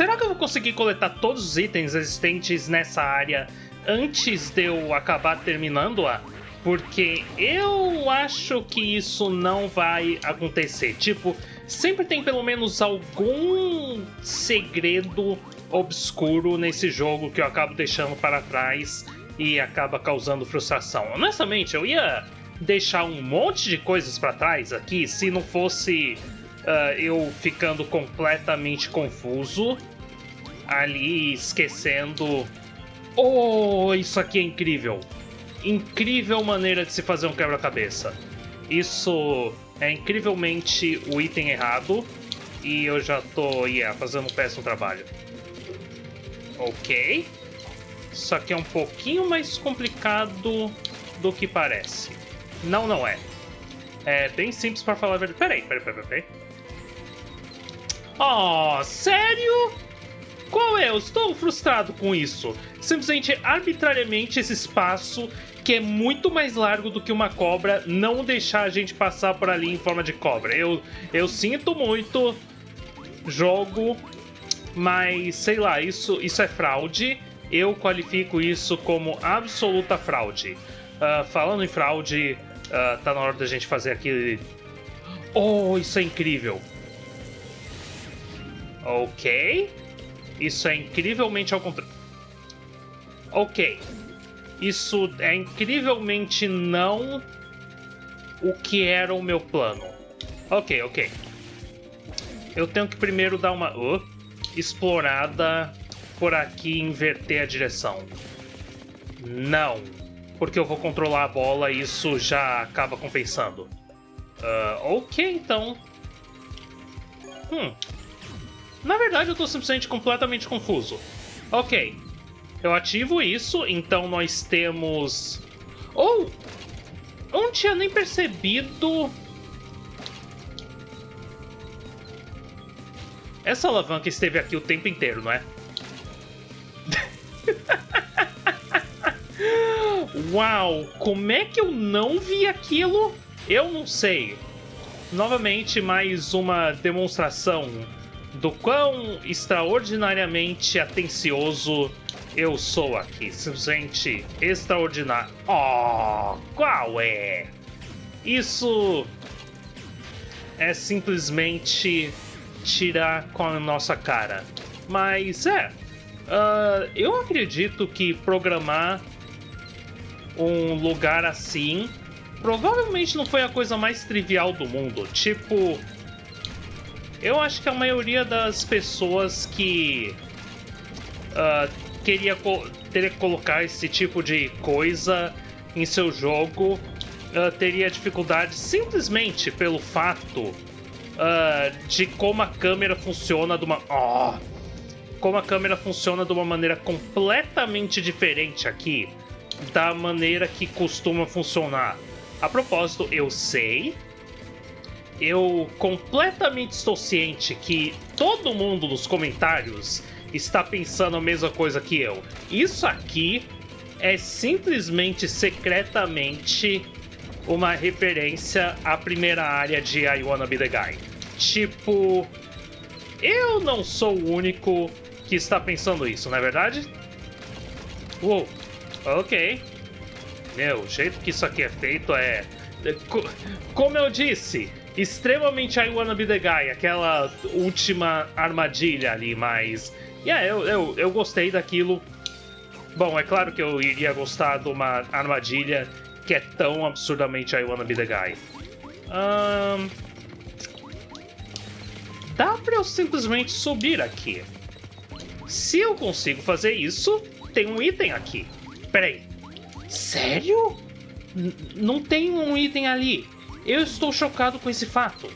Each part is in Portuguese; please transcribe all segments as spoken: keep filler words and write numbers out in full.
será que eu vou conseguir coletar todos os itens existentes nessa área antes de eu acabar terminando-a? Porque eu acho que isso não vai acontecer. Tipo, sempre tem pelo menos algum segredo obscuro nesse jogo que eu acabo deixando para trás e acaba causando frustração. Honestamente, eu ia deixar um monte de coisas para trás aqui se não fosse uh, eu ficando completamente confuso ali, esquecendo... Oh, isso aqui é incrível! Incrível maneira de se fazer um quebra-cabeça. Isso é incrivelmente o item errado. E eu já tô yeah, fazendo um péssimo trabalho. Ok. Isso aqui é um pouquinho mais complicado do que parece. Não, não é. É bem simples pra falar a verdade. Peraí, peraí, peraí, peraí. Oh, sério? Qual é? Eu estou frustrado com isso. Simplesmente, arbitrariamente, esse espaço, que é muito mais largo do que uma cobra, não deixar a gente passar por ali em forma de cobra. Eu, eu sinto muito, jogo, mas, sei lá, isso, isso é fraude. Eu qualifico isso como absoluta fraude. Uh, falando em fraude, uh, tá na hora da gente fazer aquele... Oh, isso é incrível. Ok. Isso é incrivelmente ao contrário. Ok. Isso é incrivelmente não o que era o meu plano. Ok, ok. Eu tenho que primeiro dar uma uh, explorada por aqui e inverter a direção. Não. Porque eu vou controlar a bola e isso já acaba compensando. Uh, ok, então. Hum... Na verdade, eu tô simplesmente completamente confuso. Ok. Eu ativo isso, então nós temos... Oh! Eu não tinha nem percebido... Essa alavanca esteve aqui o tempo inteiro, não é? Uau! Como é que eu não vi aquilo? Eu não sei. Novamente, mais uma demonstração... do quão extraordinariamente atencioso eu sou aqui. Simplesmente extraordinário. Oh, qual é? Isso é simplesmente tirar com a nossa cara. Mas é, uh, eu acredito que programar um lugar assim provavelmente não foi a coisa mais trivial do mundo. Tipo... Eu acho que a maioria das pessoas que uh, queria co teria que colocar esse tipo de coisa em seu jogo uh, teria dificuldade simplesmente pelo fato uh, de como a câmera funciona de uma... Oh, como a câmera funciona de uma maneira completamente diferente aqui da maneira que costuma funcionar. A propósito, eu sei... Eu completamente estou ciente que todo mundo nos comentários está pensando a mesma coisa que eu. Isso aqui é simplesmente, secretamente, uma referência à primeira área de I Wanna Be The Guy. Tipo, eu não sou o único que está pensando isso, não é verdade? Uou, ok. Meu, o jeito que isso aqui é feito é... Como eu disse... Extremamente I Wanna Be The Guy, aquela última armadilha ali, mas... Yeah, eu, eu, eu gostei daquilo. Bom, é claro que eu iria gostar de uma armadilha que é tão absurdamente I Wanna Be The Guy. Um... Dá pra eu simplesmente subir aqui. Se eu consigo fazer isso, tem um item aqui. Peraí. Sério? N- não tem um item ali. Eu estou chocado com esse fato.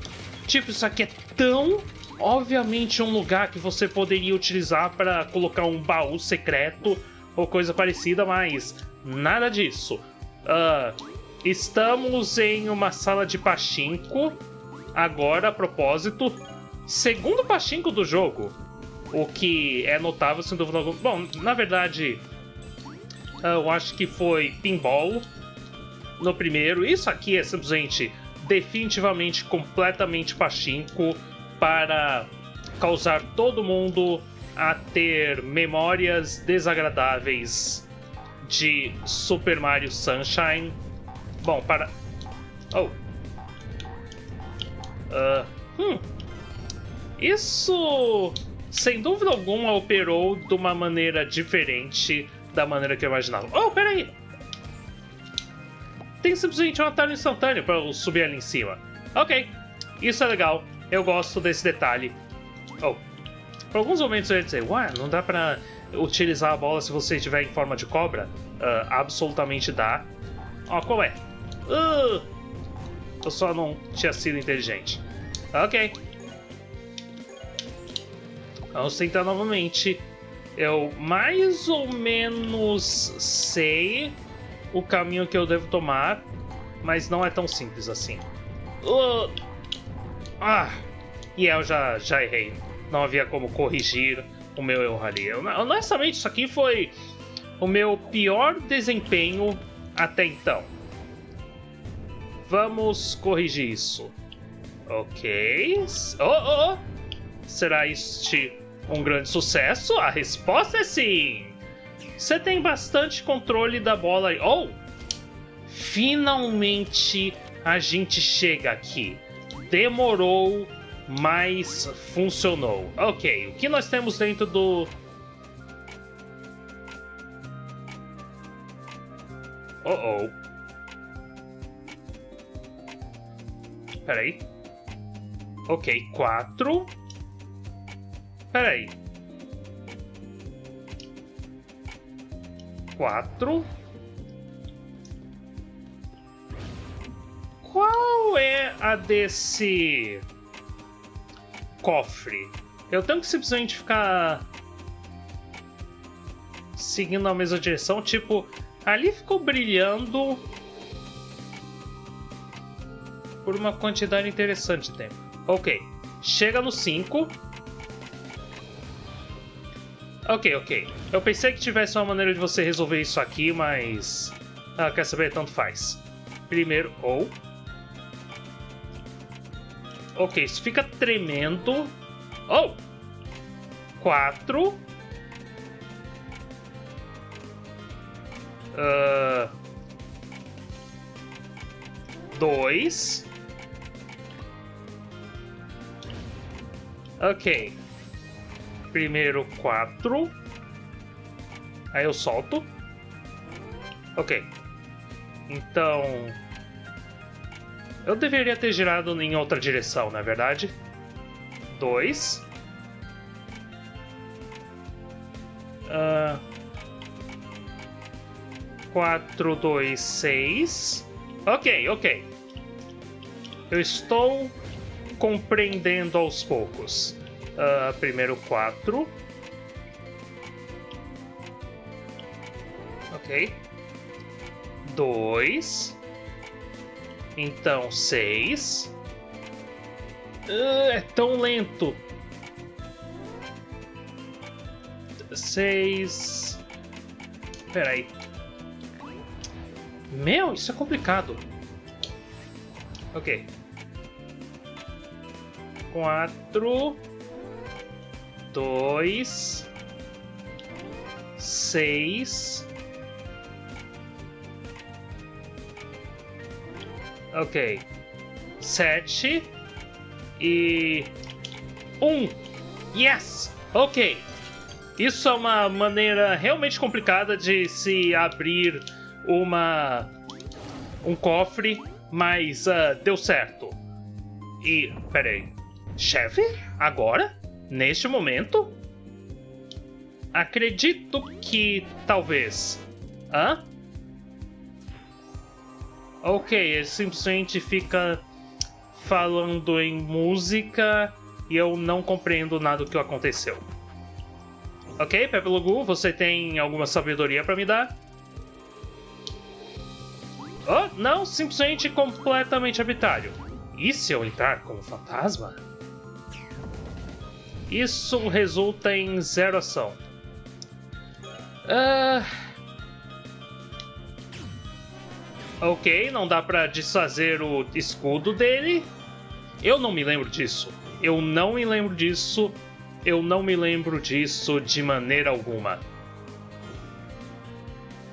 Tipo, isso aqui é tão... Obviamente um lugar que você poderia utilizar para colocar um baú secreto ou coisa parecida, mas... Nada disso. Uh, estamos em uma sala de pachinko. Agora, a propósito... Segundo pachinko do jogo. O que é notável, sem dúvida alguma... Bom, na verdade... Uh, eu acho que foi pinball... No primeiro, isso aqui é simplesmente definitivamente completamente pachinko para causar todo mundo a ter memórias desagradáveis de Super Mario Sunshine. Bom, para... Oh. Uh, hum. Isso, sem dúvida alguma, operou de uma maneira diferente da maneira que eu imaginava. Oh, peraí! Tem simplesmente um atalho instantâneo para eu subir ali em cima. Ok, isso é legal. Eu gosto desse detalhe. Oh. Por alguns momentos eu ia dizer, ué, não dá pra utilizar a bola se você estiver em forma de cobra? Uh, absolutamente dá. Ó, oh, qual é? Uh, eu só não tinha sido inteligente. Ok. Vamos tentar novamente. Eu mais ou menos sei o caminho que eu devo tomar, mas não é tão simples assim. Uh, ah, e eu já, já errei. Não havia como corrigir o meu erro ali. Eu, honestamente, isso aqui foi o meu pior desempenho até então. Vamos corrigir isso. Ok. Oh, oh, oh. Será este um grande sucesso? A resposta é sim. Você tem bastante controle da bola. Oh! Finalmente a gente chega aqui. Demorou, mas funcionou. Ok, o que nós temos dentro do... Oh, oh. Peraí. Ok, quatro. Peraí. Quatro. Qual é a desse... cofre? Eu tenho que simplesmente ficar seguindo a mesma direção, tipo, ali ficou brilhando por uma quantidade interessante de tempo. Ok, chega no cinco. Ok, ok. Eu pensei que tivesse uma maneira de você resolver isso aqui, mas... Ah, quer saber? Tanto faz. Primeiro, ou... Ok, isso fica tremendo. Oh! Quatro. Uh... Dois. Ok. Primeiro, quatro. Aí eu solto. Ok. Então... eu deveria ter girado em outra direção, não é verdade? Dois. Uh, quatro, dois, seis. Ok, ok. Eu estou compreendendo aos poucos. Uh, primeiro quatro. Ok. Dois. Então, seis. Uh, é tão lento. seis. Peraí. Meu, isso é complicado. Ok. quatro. dois. seis. Ok, sete e um. Yes! Ok, isso é uma maneira realmente complicada de se abrir uma um cofre, mas uh, deu certo. E, peraí, chefe? Agora? Neste momento? Acredito que talvez... Hã? Ok, ele simplesmente fica falando em música e eu não compreendo nada do que aconteceu. Ok, Pepelogoo, você tem alguma sabedoria para me dar? Oh, não, simplesmente completamente arbitrário. E se eu entrar como fantasma? Isso resulta em zero ação. Ah... Uh... Ok, não dá pra desfazer o escudo dele. Eu não me lembro disso. Eu não me lembro disso. eu não me lembro disso de maneira alguma.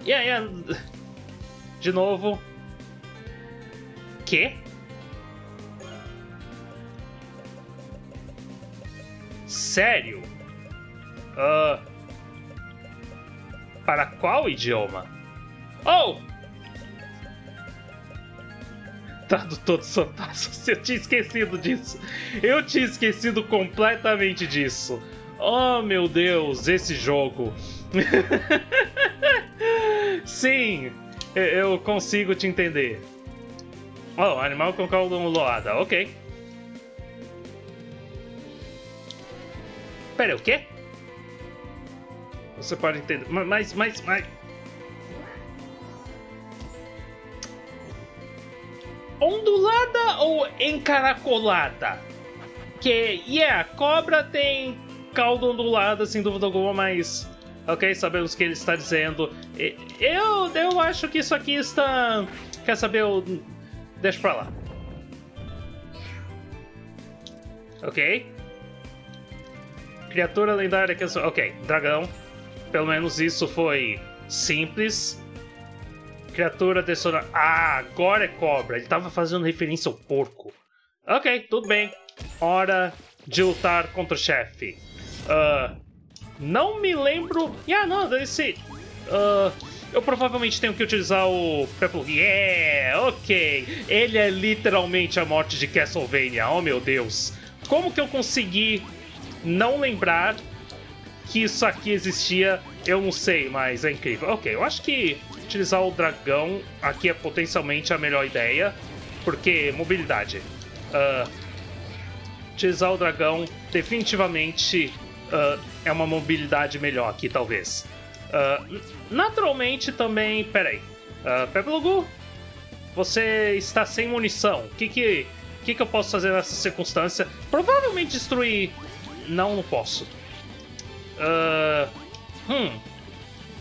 E aí, de novo... Quê? Sério? Uh, para qual idioma? Oh! Tradutor dos Fantasmas, eu tinha esquecido disso. Eu tinha esquecido completamente disso. Oh, meu Deus, esse jogo. Sim, eu consigo te entender. Oh, animal com cauda loada, ok. Pera, o quê? Você pode entender... Mas, mas, mas... Ondulada ou encaracolada? Que, yeah, cobra tem cauda ondulada, sem dúvida alguma, mas... Ok, sabemos o que ele está dizendo. Eu, eu acho que isso aqui está... Quer saber o... Deixa pra lá. Ok. Criatura lendária... que Ok, dragão. Pelo menos isso foi simples. Criatura dessonada... Ah, agora é cobra. Ele tava fazendo referência ao porco. Ok, tudo bem. Hora de lutar contra o chefe. Uh, não me lembro... Yeah, não, esse... Uh, eu provavelmente tenho que utilizar o... Yeah, ok. Ele é literalmente a morte de Castlevania. Oh, meu Deus. Como que eu consegui não lembrar... que isso aqui existia, eu não sei, mas é incrível. Ok, eu acho que utilizar o dragão aqui é potencialmente a melhor ideia, porque mobilidade. Uh, utilizar o dragão definitivamente uh, é uma mobilidade melhor aqui, talvez. Uh, naturalmente também... Peraí. Uh, Pepelogoo, você está sem munição. O que que, que que eu posso fazer nessa circunstância? Provavelmente destruir... Não, não posso. Uh, hum.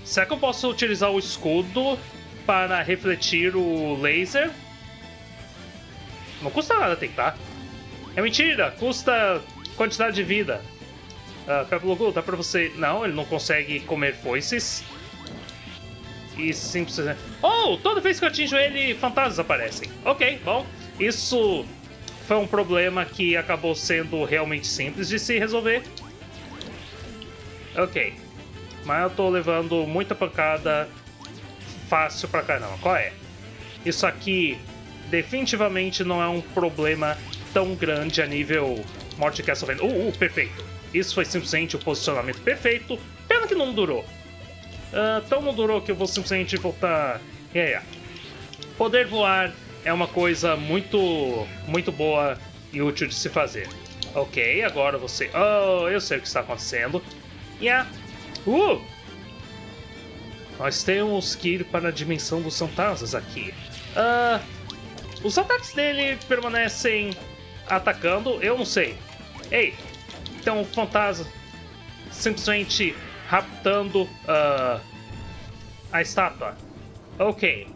Será que eu posso utilizar o escudo para refletir o laser? Não custa nada tentar. É mentira, custa quantidade de vida. Uh, Pepelogoo, dá pra você... Não, ele não consegue comer foices. E simplesmente... Oh, toda vez que eu atinjo ele, fantasmas aparecem. Ok, bom. Isso foi um problema que acabou sendo realmente simples de se resolver. Ok, mas eu tô levando muita pancada fácil pra caramba. Qual é? Isso aqui definitivamente não é um problema tão grande a nível morte de Castlevania. Uh, uh, perfeito. Isso foi simplesmente o posicionamento perfeito. Pena que não durou. Uh, tão não durou que eu vou simplesmente voltar... Yeah, yeah. Poder voar é uma coisa muito, muito boa e útil de se fazer. Ok, agora você... Oh, eu sei o que está acontecendo. Yeah. Uh! Nós temos que ir para a dimensão dos fantasmas aqui. Uh, os ataques dele permanecem atacando, eu não sei. Ei, tem um fantasma simplesmente raptando uh, a estátua. Ok.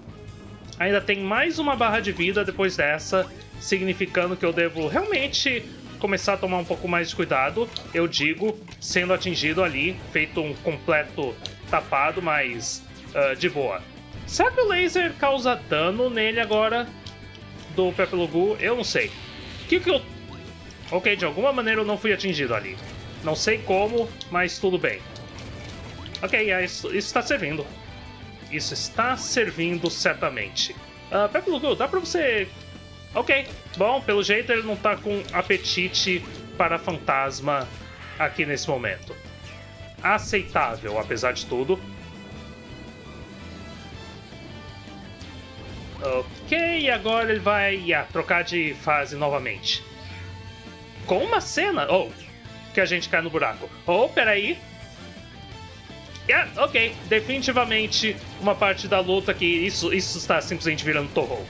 Ainda tem mais uma barra de vida depois dessa, significando que eu devo realmente... começar a tomar um pouco mais de cuidado, eu digo, sendo atingido ali, feito um completo tapado, mas uh, de boa. Será que o laser causa dano nele agora do Pepelogoo? Eu não sei. O que que eu... Ok, de alguma maneira eu não fui atingido ali. Não sei como, mas tudo bem. Ok, isso está servindo. Isso está servindo certamente. Uh, Pepelogoo, dá pra você... Ok, bom, pelo jeito ele não tá com apetite para fantasma aqui nesse momento. Aceitável, apesar de tudo. Ok, agora ele vai yeah, trocar de fase novamente. Com uma cena... Oh, que a gente cai no buraco. Oh, peraí. Yeah, ok, definitivamente uma parte da luta que isso, isso está simplesmente virando torrou.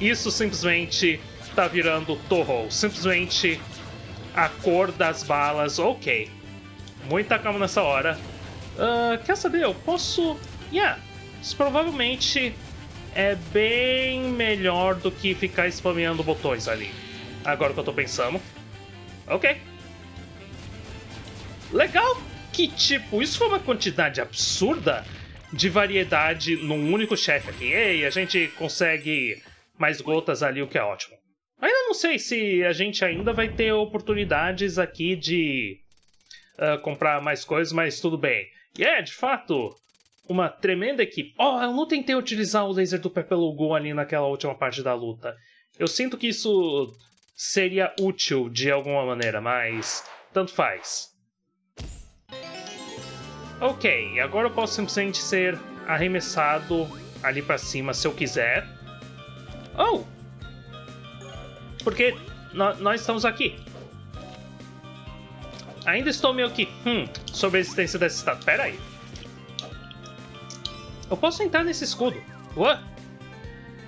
Isso simplesmente tá virando torrou. Simplesmente a cor das balas. Ok. Muita calma nessa hora. Uh, quer saber? Eu posso... Yeah. Isso provavelmente é bem melhor do que ficar spameando botões ali. Agora que eu tô pensando. Ok. Legal que, tipo, isso foi uma quantidade absurda de variedade num único chefe aqui. Ei, a gente consegue mais gotas ali, o que é ótimo. Ainda não sei se a gente ainda vai ter oportunidades aqui de uh, comprar mais coisas, mas tudo bem. E é, de fato, uma tremenda equipe. Oh, eu não tentei utilizar o laser do Pepelogoo ali naquela última parte da luta. Eu sinto que isso seria útil de alguma maneira, mas tanto faz. Ok, agora eu posso simplesmente ser arremessado ali pra cima se eu quiser. Oh! Porque no, nós estamos aqui. Ainda estou meio que... Hum, sobre a existência dessa estátua. Pera aí. Eu posso entrar nesse escudo. What?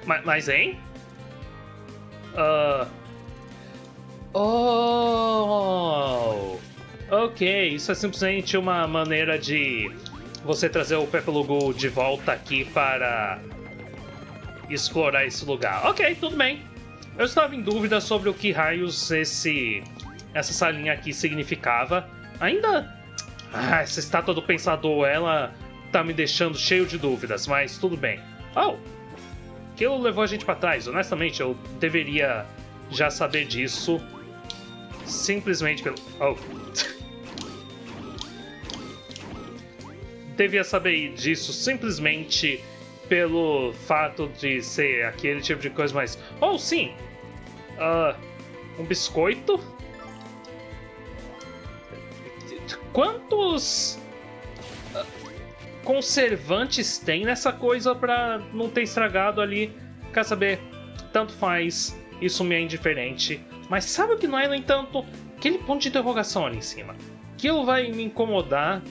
Mas, mas hein? Uh... Oh... Ok, isso é simplesmente uma maneira de você trazer o Pepelogoo de volta aqui para explorar esse lugar. Ok, tudo bem. Eu estava em dúvida sobre o que raios esse, essa salinha aqui significava. Ainda... Ah, essa estátua do Pensador, ela tá me deixando cheio de dúvidas, mas tudo bem. Oh, aquilo levou a gente para trás. Honestamente, eu deveria já saber disso. Simplesmente pelo... Oh. Devia saber disso simplesmente pelo fato de ser aquele tipo de coisa, mas... Oh, sim! Uh, um biscoito? Quantos uh, conservantes tem nessa coisa pra não ter estragado ali? Quer saber? Tanto faz, isso me é indiferente. Mas sabe o que não é, no entanto? Aquele ponto de interrogação ali em cima. Aquilo vai me incomodar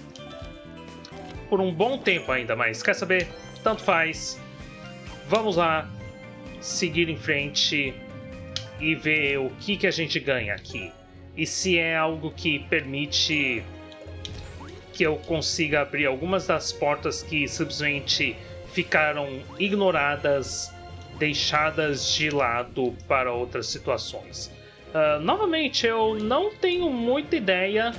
por um bom tempo ainda, mas quer saber? Tanto faz. Vamos lá, seguir em frente e ver o que, que a gente ganha aqui. E se é algo que permite que eu consiga abrir algumas das portas que simplesmente ficaram ignoradas, deixadas de lado para outras situações. Uh, novamente, eu não tenho muita ideia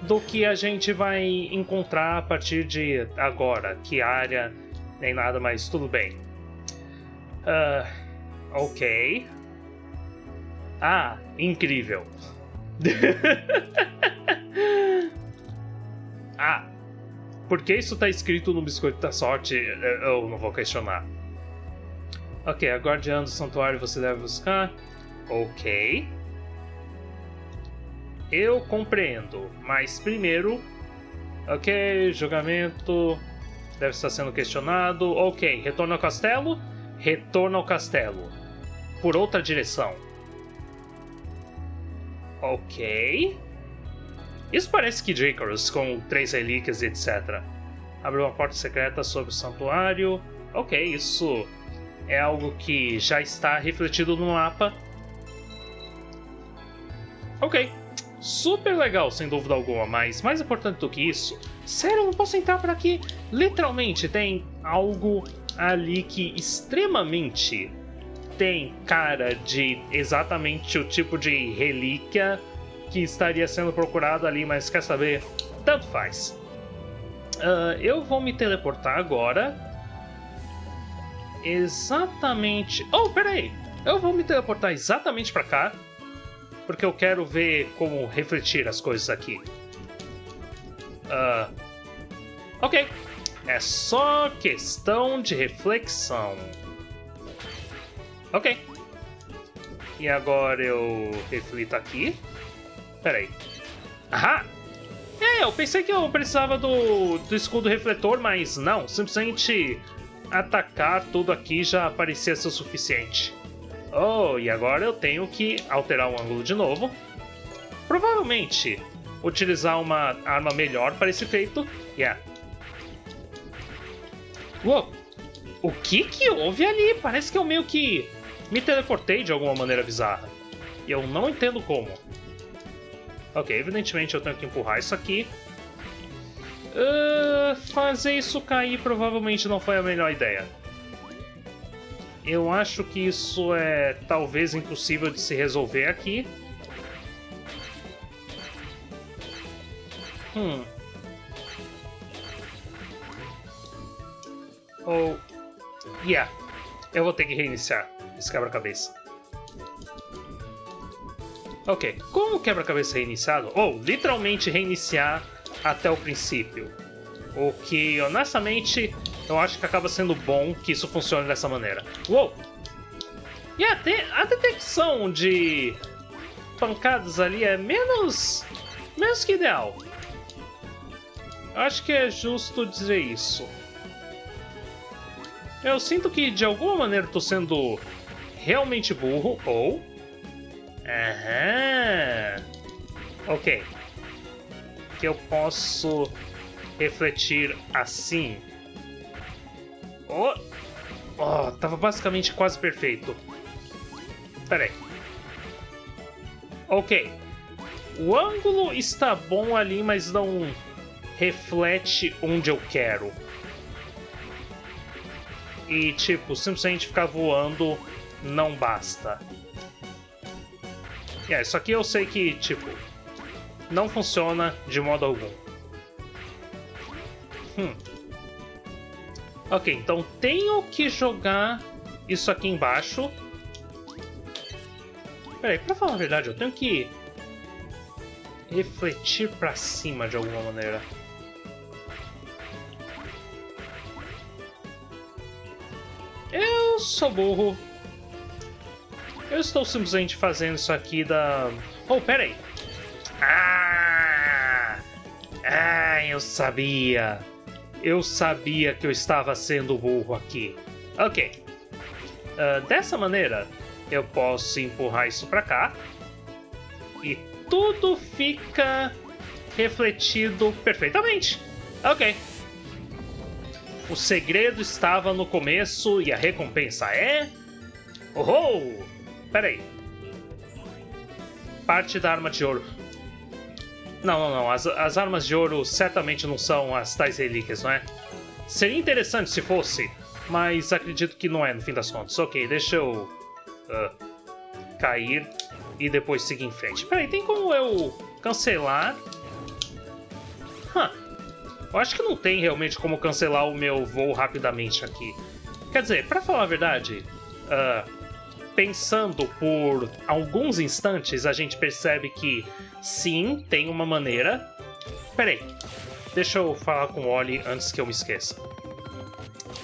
do que a gente vai encontrar a partir de agora, que área, nem nada, mas tudo bem. Uh, ok. Ah, incrível. Ah, porque isso tá escrito no Biscoito da Sorte, eu não vou questionar. Ok, a guardiã do santuário você deve buscar. Ok. Eu compreendo, mas primeiro... Ok, julgamento deve estar sendo questionado. Ok, retorno ao castelo. Retorno ao castelo. Por outra direção. Ok. Isso parece Kid Icarus, com três relíquias e et cetera. Abriu uma porta secreta sobre o santuário. Ok, isso é algo que já está refletido no mapa. Ok. Super legal, sem dúvida alguma, mas mais importante do que isso... Sério, eu não posso entrar por aqui? Literalmente tem algo ali que extremamente tem cara de exatamente o tipo de relíquia que estaria sendo procurado ali, mas quer saber? Tanto faz. Uh, eu vou me teleportar agora. Exatamente... Oh, peraí! Eu vou me teleportar exatamente pra cá. Porque eu quero ver como refletir as coisas aqui. Uh, ok. É só questão de reflexão. Ok. E agora eu reflito aqui. Peraí. Ahá! É, eu pensei que eu precisava do, do escudo refletor, mas não. Simplesmente atacar tudo aqui já parecia ser o suficiente. Oh, e agora eu tenho que alterar o ângulo de novo. Provavelmente utilizar uma arma melhor para esse feito. Yeah. Uou, o que que houve ali? Parece que eu meio que me teleportei de alguma maneira bizarra. E eu não entendo como. Ok, evidentemente eu tenho que empurrar isso aqui. Uh, fazer isso cair provavelmente não foi a melhor ideia. Eu acho que isso é talvez impossível de se resolver aqui. Hum. Oh. Yeah. Eu vou ter que reiniciar esse quebra-cabeça. Ok. Com o quebra-cabeça reiniciado, ou literalmente reiniciar até o princípio. O que, honestamente, eu acho que acaba sendo bom que isso funcione dessa maneira. Uou! E até a detecção de pancadas ali é menos... menos que ideal. Eu acho que é justo dizer isso. Eu sinto que de alguma maneira estou sendo realmente burro, ou... Aham... Ok. Que eu posso refletir assim. Oh! Oh, tava basicamente quase perfeito. Pera aí. Ok. O ângulo está bom ali, mas não reflete onde eu quero. E, tipo, simplesmente ficar voando não basta. É, isso aqui eu sei que, tipo, não funciona de modo algum. Hum. Ok, então tenho que jogar isso aqui embaixo. Peraí, pra falar a verdade, eu tenho que refletir pra cima de alguma maneira. Eu sou burro. Eu estou simplesmente fazendo isso aqui da... Oh, pera aí. Ah! Ah, eu sabia. Eu sabia que eu estava sendo burro aqui. Ok. Uh, dessa maneira, eu posso empurrar isso pra cá. E tudo fica refletido perfeitamente. Ok. O segredo estava no começo e a recompensa é... Oh! Pera aí. Parte da arma de ouro. Não, não, não. As, as armas de ouro certamente não são as tais relíquias, não é? Seria interessante se fosse, mas acredito que não é, no fim das contas. Ok, deixa eu... Uh, cair e depois seguir em frente. Pera aí, tem como eu cancelar? Huh. Eu acho que não tem realmente como cancelar o meu voo rapidamente aqui. Quer dizer, pra falar a verdade, uh, pensando por alguns instantes, a gente percebe que sim, tem uma maneira. Peraí, deixa eu falar com o Oli antes que eu me esqueça.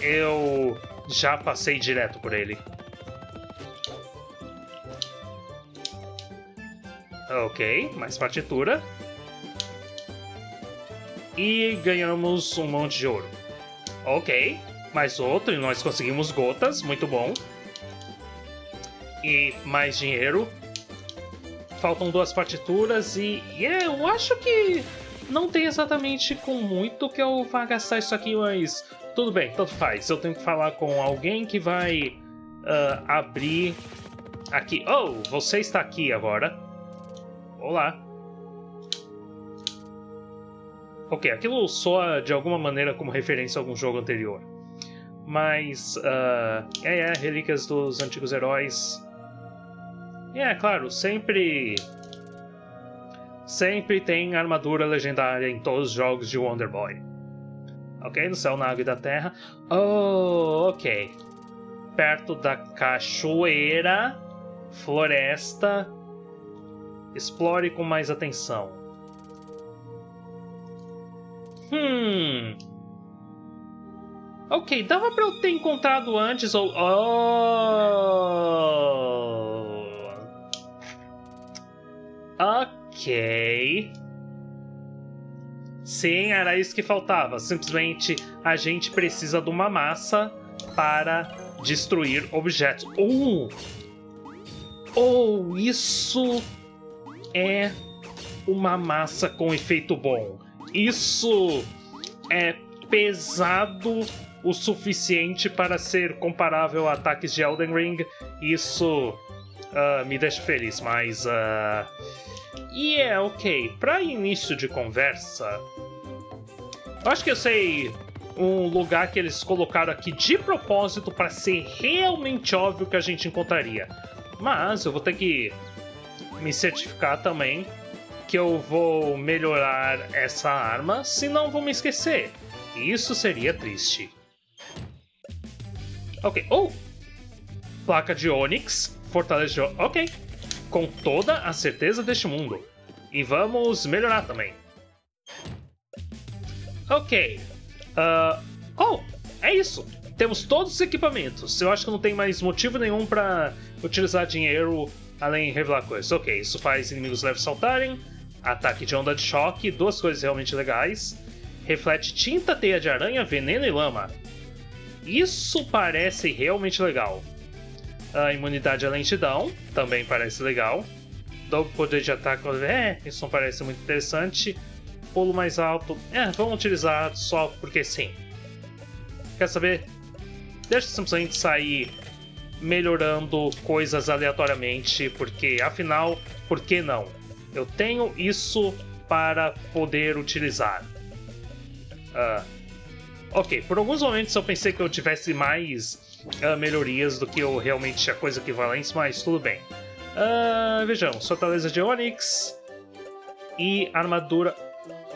Eu já passei direto por ele. Ok, mais partitura. E ganhamos um monte de ouro. Ok, mais outro e nós conseguimos gotas, muito bom. E mais dinheiro. Faltam duas partituras e... Yeah, eu acho que não tem exatamente com muito que eu vá gastar isso aqui, mas... Tudo bem, tanto faz. Eu tenho que falar com alguém que vai uh, abrir aqui. Oh, você está aqui agora. Olá. Ok, aquilo soa de alguma maneira como referência a algum jogo anterior. Mas, uh, é, é, relíquias dos antigos heróis. É, claro, sempre... Sempre tem armadura legendária em todos os jogos de Wonder Boy. Ok, no céu, na água e da terra. Oh, ok. Perto da cachoeira, floresta. Explore com mais atenção. Hum... Ok, dava pra eu ter encontrado antes ou... Oh... Ok... Sim, era isso que faltava. Simplesmente a gente precisa de uma massa para destruir objetos. Oh! Oh, isso é uma massa com efeito bom. Isso é pesado o suficiente para ser comparável a ataques de Elden Ring. Isso uh, me deixa feliz, mas... E uh... é, yeah, ok. Para início de conversa... Eu acho que eu sei um lugar que eles colocaram aqui de propósito para ser realmente óbvio que a gente encontraria. Mas eu vou ter que me certificar também que eu vou melhorar essa arma, senão vou me esquecer. Isso seria triste. Ok. Oh! Placa de Onix. Fortaleceu. Ok. Com toda a certeza deste mundo. E vamos melhorar também. Ok. Uh... Oh! É isso. Temos todos os equipamentos. Eu acho que não tem mais motivo nenhum pra utilizar dinheiro além de revelar coisas. Ok, isso faz inimigos leves saltarem. Ataque de onda de choque. Duas coisas realmente legais. Reflete tinta, teia de aranha, veneno e lama. Isso parece realmente legal. A imunidade à lentidão também parece legal. Dobro poder de ataque. É, isso não parece muito interessante. Pulo mais alto. É, vamos utilizar só porque sim. Quer saber? Deixa simplesmente sair melhorando coisas aleatoriamente, porque afinal, por que não? Eu tenho isso para poder utilizar. Uh, ok, por alguns momentos eu pensei que eu tivesse mais uh, melhorias do que eu realmente tinha coisa equivalente, mas tudo bem. Uh, vejamos, fortaleza de Onix e armadura...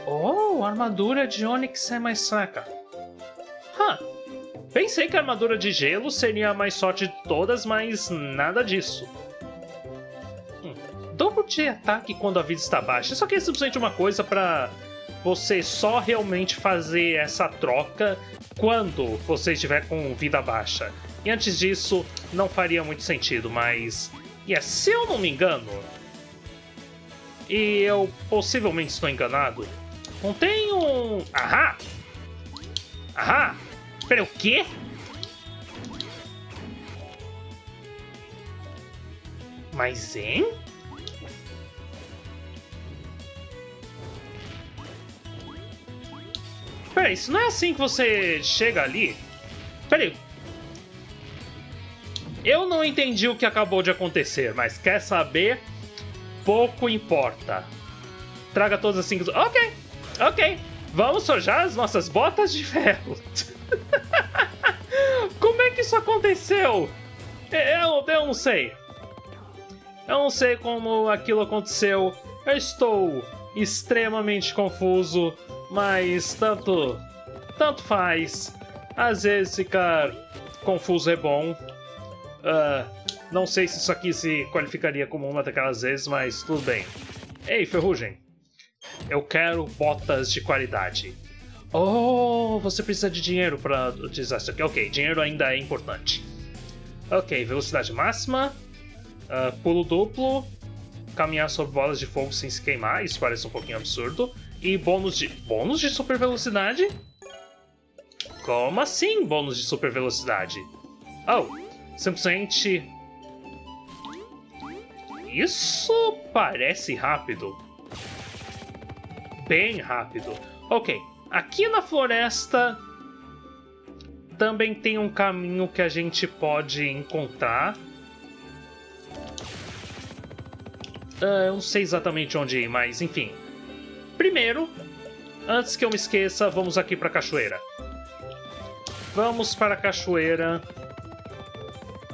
Oh, a armadura de Onix é mais fraca. Huh. Pensei que a armadura de gelo seria a mais forte de todas, mas nada disso. Hum. Dobro de ataque quando a vida está baixa. Isso aqui é simplesmente uma coisa para você só realmente fazer essa troca quando você estiver com vida baixa. E antes disso, não faria muito sentido, mas... E é, se eu não me engano... E eu possivelmente estou enganado. Não tem um... Ahá! Ahá! Pera, o quê? Mas, hein? Pera, isso não é assim que você chega ali? Pera aí. Eu não entendi o que acabou de acontecer, mas quer saber? Pouco importa. Traga todas as cinco... Ok, ok. Vamos sojar as nossas botas de ferro. Como é que isso aconteceu? Eu, eu não sei. Eu não sei como aquilo aconteceu. Eu estou extremamente confuso. Mas tanto, tanto faz. Às vezes ficar confuso é bom. Uh, não sei se isso aqui se qualificaria como uma daquelas vezes, mas tudo bem. Ei, ferrugem. Eu quero botas de qualidade. Oh, você precisa de dinheiro para utilizar isso aqui. Ok, dinheiro ainda é importante. Ok, velocidade máxima. Uh, pulo duplo. Caminhar sobre bolas de fogo sem se queimar. Isso parece um pouquinho absurdo. E bônus de... Bônus de super velocidade? Como assim bônus de super velocidade? Oh, simplesmente... Isso parece rápido. Bem rápido. Ok. Aqui na floresta também tem um caminho que a gente pode encontrar. Uh, eu não sei exatamente onde ir, mas enfim. Primeiro, antes que eu me esqueça, vamos aqui para a cachoeira. Vamos para a cachoeira.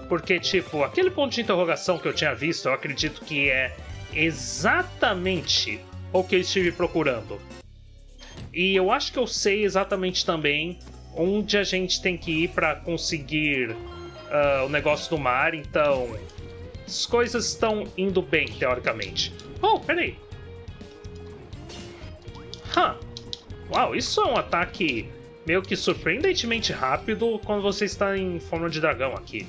Porque, tipo, aquele ponto de interrogação que eu tinha visto, eu acredito que é exatamente o que eu estive procurando. E eu acho que eu sei exatamente também onde a gente tem que ir para conseguir uh, o negócio do mar, então as coisas estão indo bem, teoricamente. Oh, peraí. Huh. Uau, isso é um ataque meio que surpreendentemente rápido quando você está em forma de dragão aqui.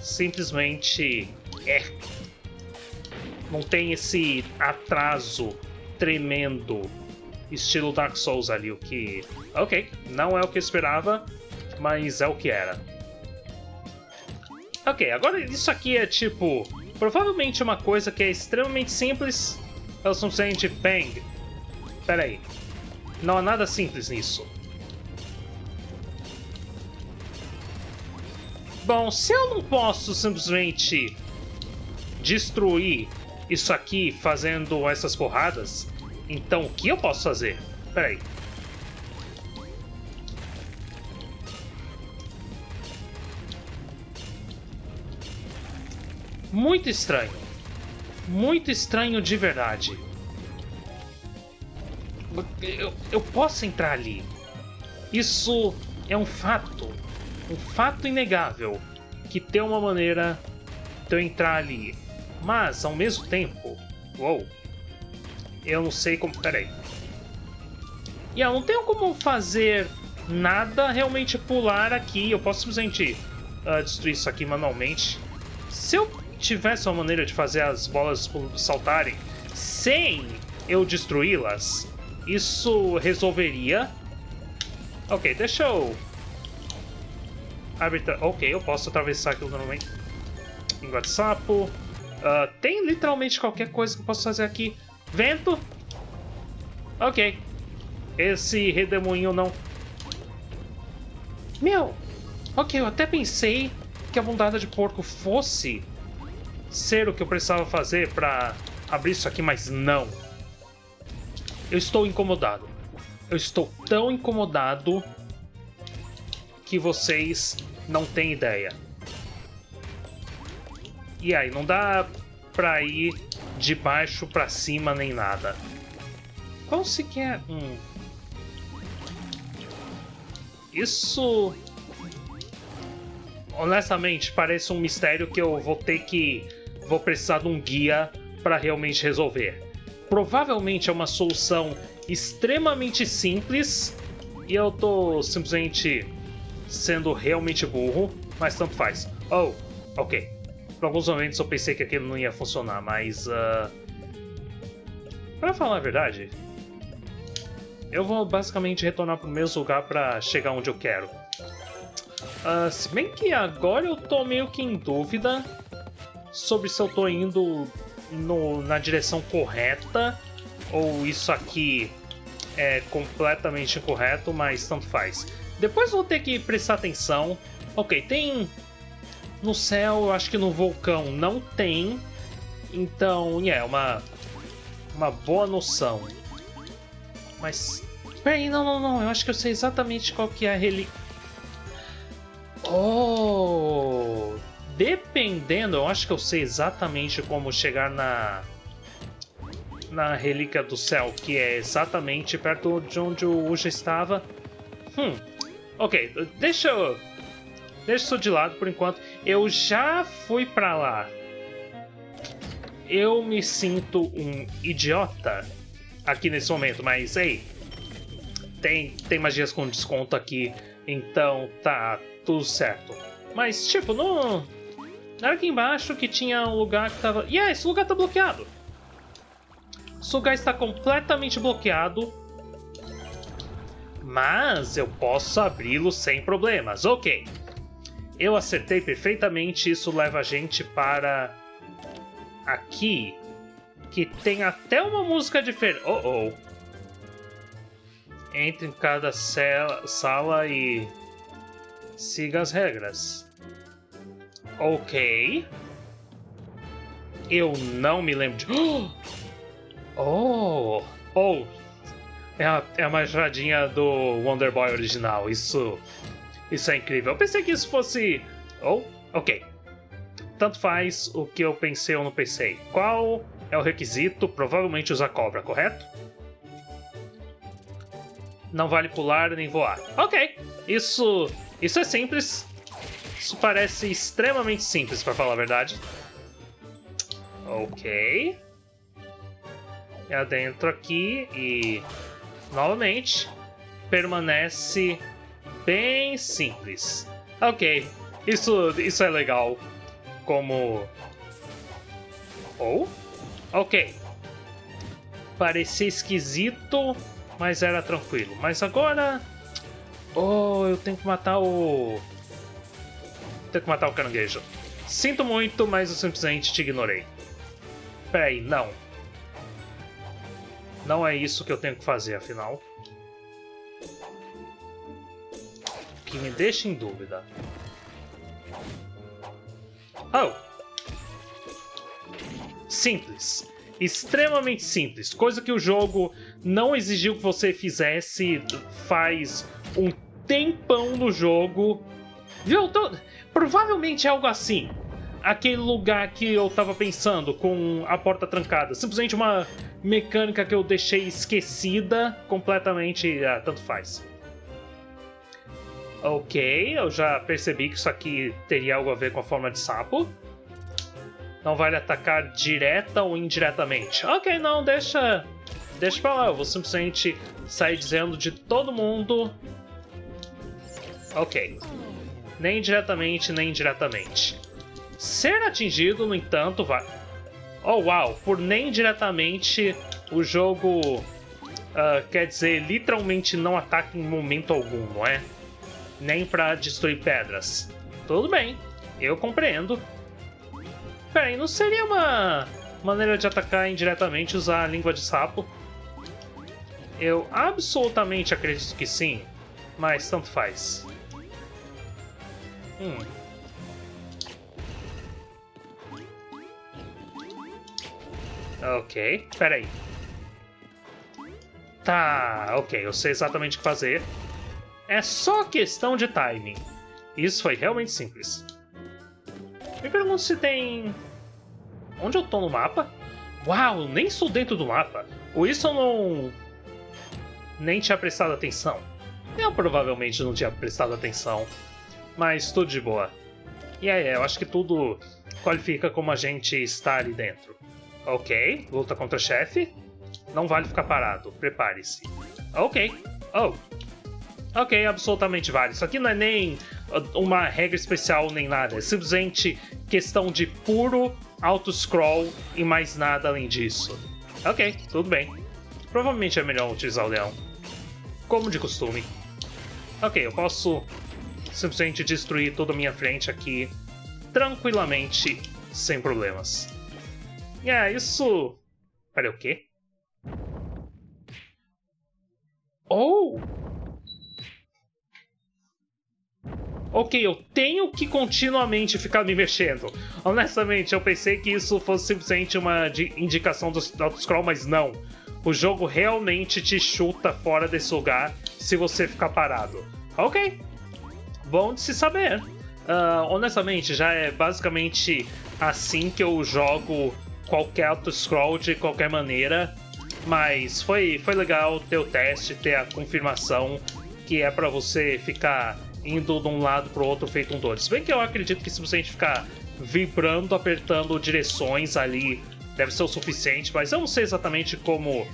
Simplesmente é. Não tem esse atraso tremendo. Estilo Dark Souls ali, o que... Ok, não é o que eu esperava, mas é o que era. Ok, agora isso aqui é tipo... Provavelmente uma coisa que é extremamente simples. É o suficiente bang. Pera aí. Não há nada simples nisso. Bom, se eu não posso simplesmente destruir isso aqui fazendo essas porradas... Então, o que eu posso fazer? Peraí. Muito estranho. Muito estranho de verdade. Eu, eu posso entrar ali. Isso é um fato. Um fato inegável. Que tem uma maneira de eu entrar ali. Mas, ao mesmo tempo... Uou. Eu não sei como... Peraí. E eu não tenho como fazer nada realmente pular aqui. Eu posso simplesmente uh, destruir isso aqui manualmente. Se eu tivesse uma maneira de fazer as bolas saltarem sem eu destruí-las, isso resolveria. Ok, deixa eu... Arbitra... Ok, eu posso atravessar aquilo normalmente. Língua de sapo. Uh, tem literalmente qualquer coisa que eu posso fazer aqui. Vento. Ok. Esse redemoinho não... Meu! Ok, eu até pensei que a bundada de porco fosse ser o que eu precisava fazer pra abrir isso aqui, mas não. Eu estou incomodado. Eu estou tão incomodado que vocês não têm ideia. E aí, não dá pra ir de baixo pra cima nem nada. Qual sequer... Hum... Isso, honestamente, parece um mistério que eu vou ter que... Vou precisar de um guia para realmente resolver. Provavelmente é uma solução extremamente simples. E eu tô simplesmente sendo realmente burro. Mas tanto faz. Oh, ok. Por alguns momentos eu pensei que aquilo não ia funcionar, mas... Uh, para falar a verdade... Eu vou basicamente retornar pro mesmo lugar pra chegar onde eu quero. Uh, se bem que agora eu tô meio que em dúvida sobre se eu tô indo no, na direção correta ou isso aqui é completamente incorreto, mas tanto faz. Depois vou ter que prestar atenção. Ok, tem no céu, acho que no vulcão não tem. Então, é yeah, uma, uma boa noção. Mas... Peraí, não, não, não. Eu acho que eu sei exatamente qual que é a relíquia. Oh! Dependendo, eu acho que eu sei exatamente como chegar na... Na relíquia do céu, que é exatamente perto de onde o Uja estava. Hum. Ok, deixa eu... Deixa isso de lado por enquanto. Eu já fui pra lá. Eu me sinto um idiota aqui nesse momento, mas ei, tem, tem magias com desconto aqui, então tá tudo certo. Mas tipo, não... Era aqui embaixo que tinha um lugar que tava... E yeah, esse lugar tá bloqueado. Esse lugar está completamente bloqueado, mas eu posso abri-lo sem problemas, ok. Eu acertei perfeitamente, isso leva a gente para aqui. Que tem até uma música diferente. Oh, oh. Entre em cada cela, sala e siga as regras. Ok. Eu não me lembro de... Oh! Oh! É a, é a machadinha do Wonder Boy original. Isso, isso é incrível. Eu pensei que isso fosse... Oh, ok. Tanto faz o que eu pensei ou não pensei. Qual... É o requisito, provavelmente usar cobra, correto? Não vale pular nem voar. Ok, isso, isso é simples. Isso parece extremamente simples, para falar a verdade. Ok. E adentro aqui e... Novamente, permanece bem simples. Ok, isso, isso é legal. Como... Ou... Oh. Ok, parecia esquisito, mas era tranquilo. Mas agora... Oh, eu tenho que matar o... Tenho que matar o caranguejo. Sinto muito, mas eu simplesmente te ignorei. Peraí, não. Não é isso que eu tenho que fazer, afinal. O que me deixa em dúvida. Oh! Simples, extremamente simples, coisa que o jogo não exigiu que você fizesse faz um tempão no jogo, viu? Tô... Provavelmente é algo assim, aquele lugar que eu tava pensando com a porta trancada, simplesmente uma mecânica que eu deixei esquecida completamente, ah, tanto faz. Ok, eu já percebi que isso aqui teria algo a ver com a forma de sapo. Não vai atacar direta ou indiretamente. Ok, não, deixa... Deixa pra lá, eu vou simplesmente sair dizendo de todo mundo. Ok. Nem diretamente, nem indiretamente. Ser atingido, no entanto, vai... Oh, uau! Por nem diretamente, o jogo... Uh, quer dizer, literalmente não ataca em momento algum, não é? Nem pra destruir pedras. Tudo bem, eu compreendo. Peraí, não seria uma maneira de atacar indiretamente usar a língua de sapo? Eu absolutamente acredito que sim, mas tanto faz. Hum. Ok, peraí. Tá, ok, eu sei exatamente o que fazer. É só questão de timing. Isso foi realmente simples. Me pergunto se tem... Onde eu tô no mapa? Uau, eu nem sou dentro do mapa. Ou isso eu não... Nem tinha prestado atenção. Eu provavelmente não tinha prestado atenção. Mas tudo de boa. E aí, eu acho que tudo qualifica como a gente está ali dentro. Ok, luta contra o chefe. Não vale ficar parado, prepare-se. Ok. Oh. Ok, absolutamente vale. Isso aqui não é nem uma regra especial nem nada. É simplesmente questão de puro auto-scroll e mais nada além disso. Ok, tudo bem. Provavelmente é melhor utilizar o leão. Como de costume. Ok, eu posso simplesmente destruir toda a minha frente aqui tranquilamente, sem problemas. É, yeah, isso... Peraí, o quê? Oh! Ok, eu tenho que continuamente ficar me mexendo. Honestamente, eu pensei que isso fosse simplesmente uma indicação do auto-scroll, mas não. O jogo realmente te chuta fora desse lugar se você ficar parado. Ok, bom de se saber. Uh, honestamente, já é basicamente assim que eu jogo qualquer auto-scroll de qualquer maneira. Mas foi, foi legal ter o teste, ter a confirmação que é pra você ficar... indo de um lado pro outro feito um doido. Se bem que eu acredito que se você ficar vibrando, apertando direções ali, deve ser o suficiente, mas eu não sei exatamente como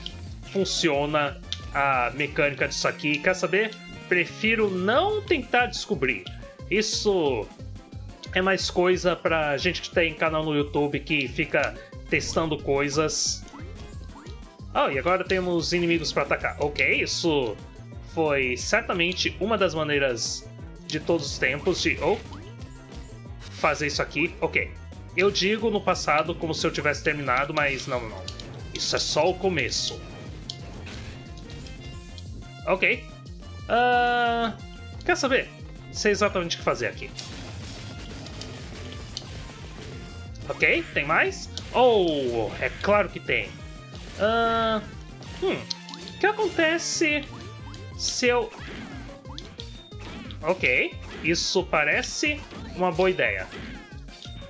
funciona a mecânica disso aqui. Quer saber? Prefiro não tentar descobrir. Isso é mais coisa pra gente que tem canal no YouTube que fica testando coisas. Ah, oh, e agora temos inimigos pra atacar. Ok, isso foi certamente uma das maneiras... de todos os tempos de ou oh, fazer isso aqui. Ok, eu digo no passado como se eu tivesse terminado, mas não, não, isso é só o começo. Ok, uh, quer saber? Sei exatamente o que fazer aqui. Ok, tem mais? Oh, é claro que tem. Uh, hum, o que acontece se eu... Ok, isso parece uma boa ideia.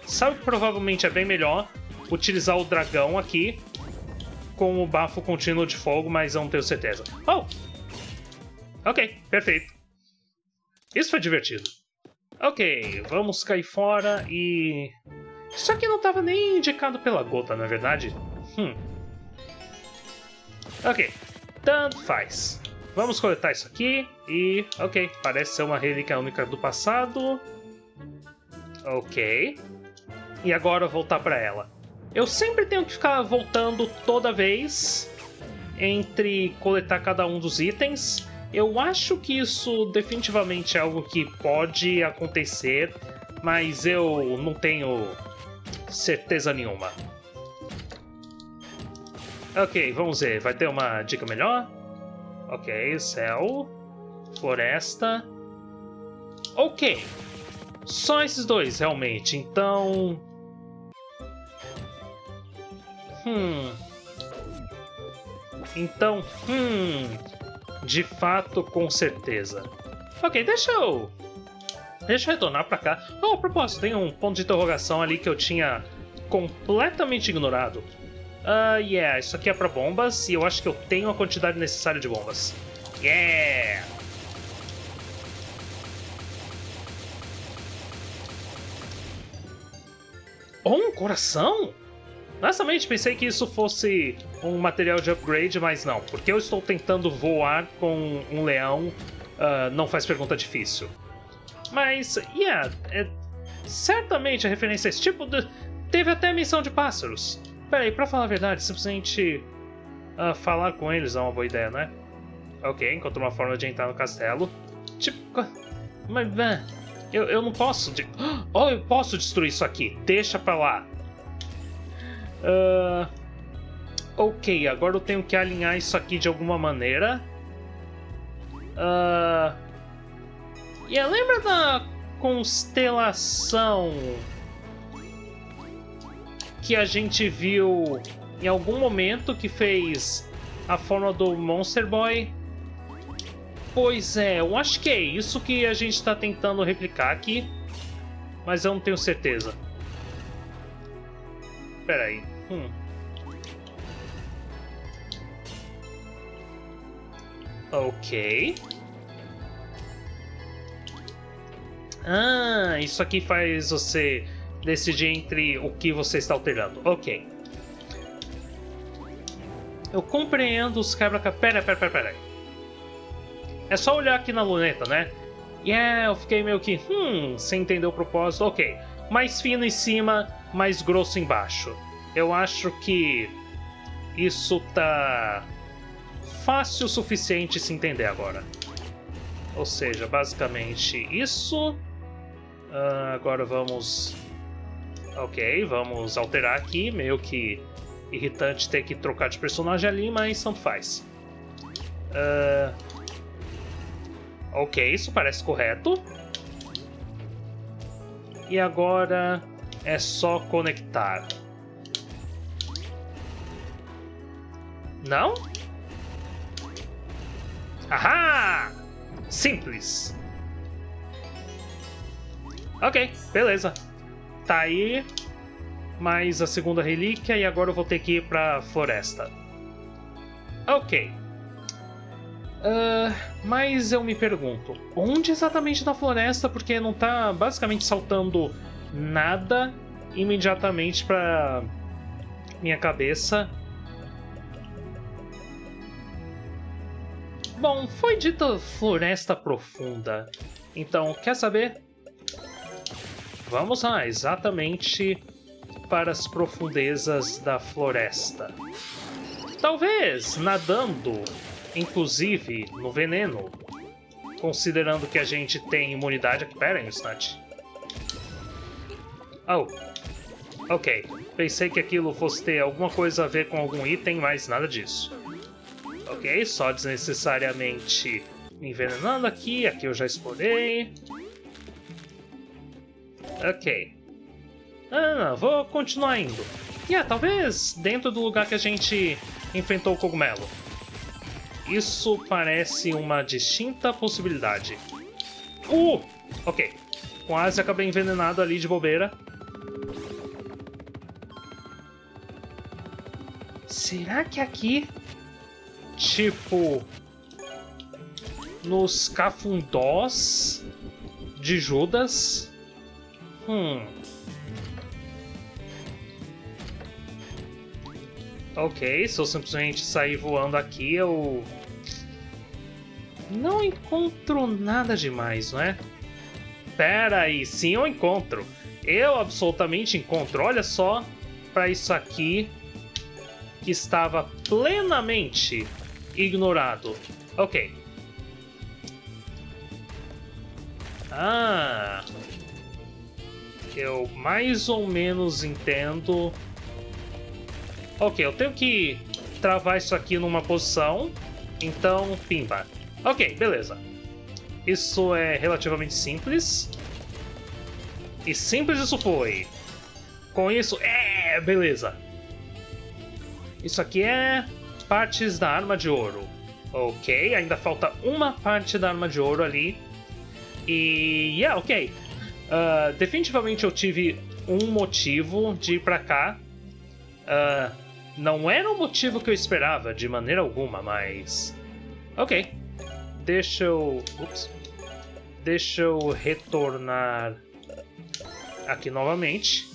Sabe que provavelmente é bem melhor utilizar o dragão aqui com o bafo contínuo de fogo, mas eu não tenho certeza. Oh! Ok, perfeito. Isso foi divertido. Ok, vamos cair fora e... Isso aqui não estava nem indicado pela gota, não é verdade? Hum. Ok, tanto faz. Vamos coletar isso aqui e... Ok, parece ser uma relíquia única do passado. Ok. E agora voltar pra ela. Eu sempre tenho que ficar voltando toda vez entre coletar cada um dos itens. Eu acho que isso definitivamente é algo que pode acontecer, mas eu não tenho certeza nenhuma. Ok, vamos ver. Vai ter uma dica melhor? Ok, céu, floresta. Ok, só esses dois realmente, então... Hum... Então, hum... De fato, com certeza. Ok, deixa eu... Deixa eu retornar pra cá. Oh, a propósito, tem um ponto de interrogação ali que eu tinha completamente ignorado. Ah, uh, yeah, isso aqui é pra bombas e eu acho que eu tenho a quantidade necessária de bombas. Yeah! Oh, um coração? Honestamente, pensei que isso fosse um material de upgrade, mas não. Porque eu estou tentando voar com um leão, uh, não faz pergunta difícil. Mas, yeah, é, certamente a referência a esse tipo de... Teve até a missão de pássaros. Peraí, pra falar a verdade, simplesmente uh, falar com eles é uma boa ideia, né? Ok, encontrou uma forma de entrar no castelo. Tipo... Mas... Eu, eu não posso... De... Oh, eu posso destruir isso aqui. Deixa pra lá. Uh, ok, agora eu tenho que alinhar isso aqui de alguma maneira. Uh, e yeah, lembra da constelação... que a gente viu em algum momento que fez a forma do Monster Boy? Pois é, eu acho que é isso que a gente está tentando replicar aqui, mas eu não tenho certeza. Espera aí. Hum. Ok. Ah, isso aqui faz você... decidir entre o que você está alterando. Ok. Eu compreendo os quebra-cabeça. Pera, pera, pera, pera. É só olhar aqui na luneta, né? Yeah, eu fiquei meio que... Hum, sem entender o propósito. Ok. Mais fino em cima, mais grosso embaixo. Eu acho que... isso tá... fácil o suficiente se entender agora. Ou seja, basicamente isso. Uh, agora vamos... Ok, vamos alterar aqui, meio que irritante ter que trocar de personagem ali, mas tanto faz. Uh... Ok, isso parece correto. E agora é só conectar. Não? Ahá! Simples. Ok, beleza. Tá aí, mais a segunda relíquia, e agora eu vou ter que ir pra floresta. Ok. Uh, mas eu me pergunto, onde exatamente na floresta? Porque não tá basicamente saltando nada imediatamente pra minha cabeça. Bom, foi dita floresta profunda. Então, quer saber? Vamos lá, exatamente para as profundezas da floresta. Talvez nadando, inclusive no veneno. Considerando que a gente tem imunidade... Pera aí um instante. Oh, ok. Pensei que aquilo fosse ter alguma coisa a ver com algum item, mas nada disso. Ok, só desnecessariamente me envenenando aqui. Aqui eu já explorei. Ok. Ah, não, vou continuar indo. Yeah, talvez dentro do lugar que a gente enfrentou o cogumelo. Isso parece uma distinta possibilidade. Uh! Ok. Quase acabei envenenado ali de bobeira. Será que aqui... tipo... nos cafundós de Judas... Hum. Ok, se eu simplesmente sair voando aqui, eu... não encontro nada demais, não é? Pera aí, sim, eu encontro. Eu absolutamente encontro. Olha só pra isso aqui que estava plenamente ignorado. Ok. Ah... eu mais ou menos entendo. Ok, eu tenho que travar isso aqui numa posição. Então, pimba. Ok, beleza. Isso é relativamente simples. E simples isso foi. Com isso... É, beleza. Isso aqui é partes da arma de ouro. Ok, ainda falta uma parte da arma de ouro ali. E... yeah, ok. Uh, definitivamente eu tive um motivo de ir pra cá. Uh, Não era o motivo que eu esperava, de maneira alguma, mas... Ok. Deixa eu... Ups. Deixa eu retornar aqui novamente.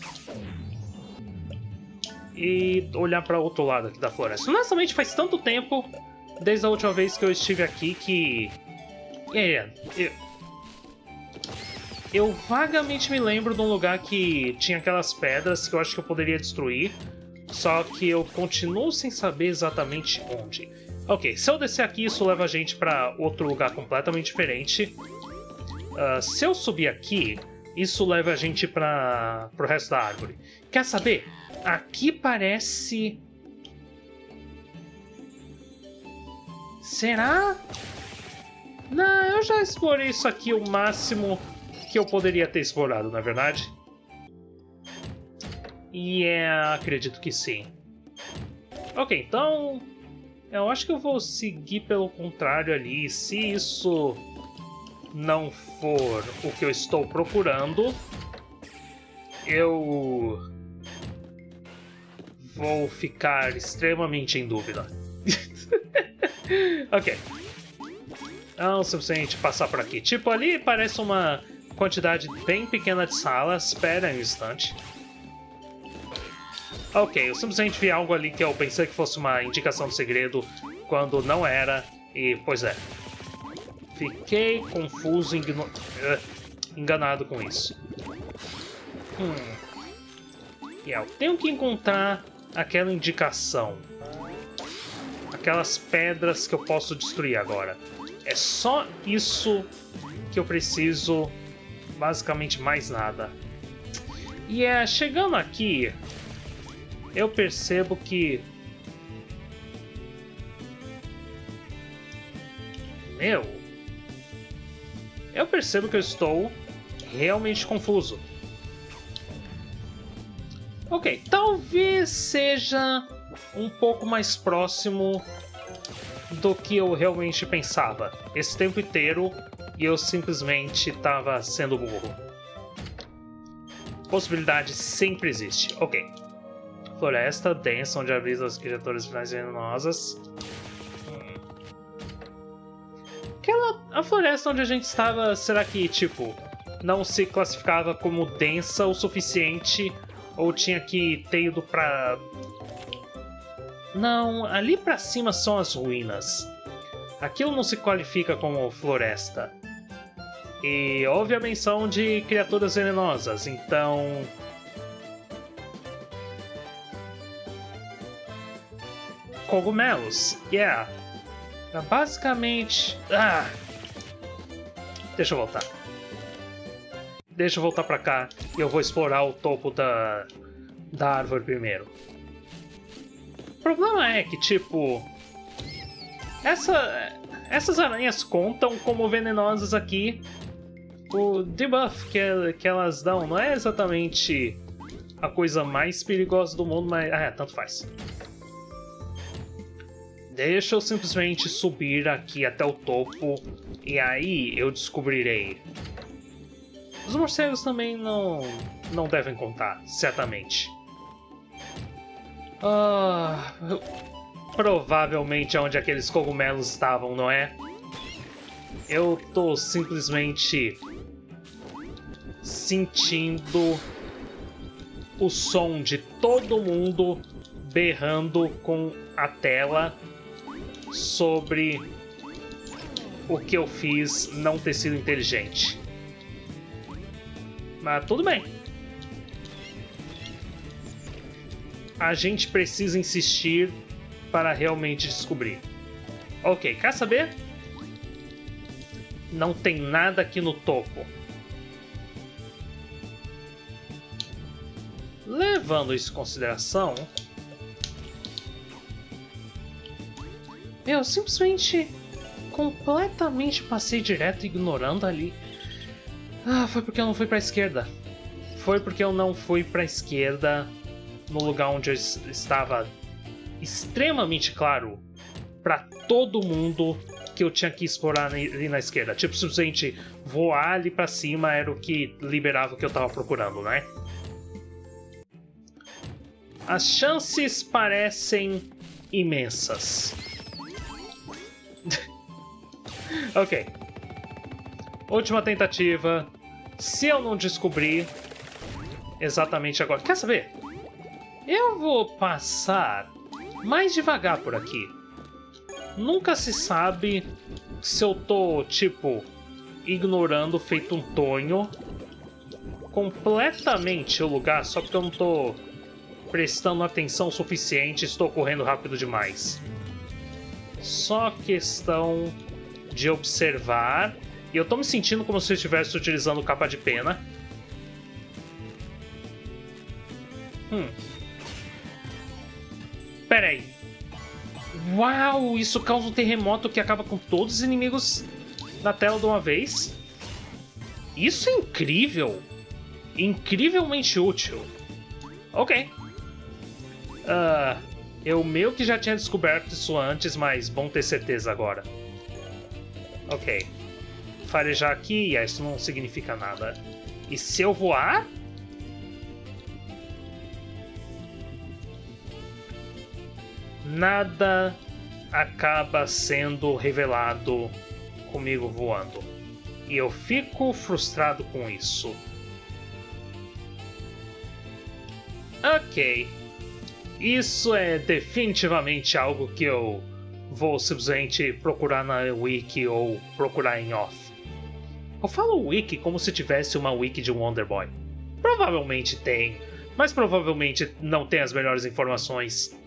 E olhar para outro lado aqui da floresta. Honestamente, faz tanto tempo, desde a última vez que eu estive aqui, que... É, eu... eu vagamente me lembro de um lugar que tinha aquelas pedras que eu acho que eu poderia destruir. Só que eu continuo sem saber exatamente onde. Ok, se eu descer aqui, isso leva a gente para outro lugar completamente diferente. Uh, se eu subir aqui, isso leva a gente para o resto da árvore. Quer saber? Aqui parece... Será? Não, eu já explorei isso aqui o máximo que eu poderia ter explorado, na verdade. E yeah, acredito que sim. Ok, então... eu acho que eu vou seguir pelo contrário ali. Se isso não for o que eu estou procurando, eu... vou ficar extremamente em dúvida. Ok. Não é o suficiente passar por aqui. Tipo, ali parece uma quantidade bem pequena de salas. Espera um instante. Ok, eu simplesmente vi algo ali que eu pensei que fosse uma indicação de segredo, quando não era, e pois é. Fiquei confuso e engano... enganado com isso. Hum. Yeah, eu tenho que encontrar aquela indicação. Aquelas pedras que eu posso destruir agora. É só isso que eu preciso, basicamente mais nada. E yeah, é chegando aqui... eu percebo que... Meu... Eu percebo que eu estou realmente confuso. Ok, talvez seja um pouco mais próximo do que eu realmente pensava esse tempo inteiro, e eu simplesmente estava sendo burro. Possibilidade sempre existe. Ok. Floresta densa, onde a brisa das criaturas finais venenosas. Aquela... a floresta onde a gente estava, será que, tipo, não se classificava como densa o suficiente? Ou tinha que ter ido pra... Não, ali pra cima são as ruínas. Aquilo não se qualifica como floresta. E houve a menção de criaturas venenosas, então... cogumelos, yeah. Basicamente... Ah. Deixa eu voltar. Deixa eu voltar pra cá e eu vou explorar o topo da, da árvore primeiro. O problema é que, tipo... Essa, essas aranhas contam como venenosas aqui. O debuff que, que elas dão não é exatamente a coisa mais perigosa do mundo, mas... Ah, é, tanto faz. Deixa eu simplesmente subir aqui até o topo, e aí eu descobrirei. Os morcegos também não, não devem contar, certamente. Ah, provavelmente é onde aqueles cogumelos estavam, não é? Eu tô simplesmente sentindo o som de todo mundo berrando com a tela sobre o que eu fiz não ter sido inteligente. Mas tudo bem. A gente precisa insistir para realmente descobrir. Ok, quer saber? Não tem nada aqui no topo. Levando isso em consideração... eu simplesmente completamente passei direto ignorando ali. Ah, foi porque eu não fui pra esquerda. Foi porque eu não fui pra esquerda no lugar onde eu estava extremamente claro pra todo mundo que eu tinha que explorar ali na esquerda. Tipo, simplesmente voar ali pra cima era o que liberava o que eu tava procurando, né? As chances parecem imensas. Ok. Última tentativa. Se eu não descobrir exatamente agora... Quer saber? Eu vou passar mais devagar por aqui. Nunca se sabe se eu tô, tipo, ignorando feito um tonho completamente o lugar só porque eu não tô prestando atenção o suficiente, estou correndo rápido demais. Só questão de observar. E eu tô me sentindo como se eu estivesse utilizando capa de pena. Hum. Pera aí. Uau, isso causa um terremoto que acaba com todos os inimigos na tela de uma vez. Isso é incrível. Incrivelmente útil. Ok. Uh, eu meio que já tinha descoberto isso antes, mas bom ter certeza agora. Ok. Farejar aqui, isso não significa nada. E se eu voar? Nada acaba sendo revelado comigo voando. E eu fico frustrado com isso. Ok. Isso é definitivamente algo que eu vou simplesmente procurar na wiki ou procurar em off. Eu falo wiki como se tivesse uma wiki de Wonder Boy. Provavelmente tem, mas provavelmente não tem as melhores informações.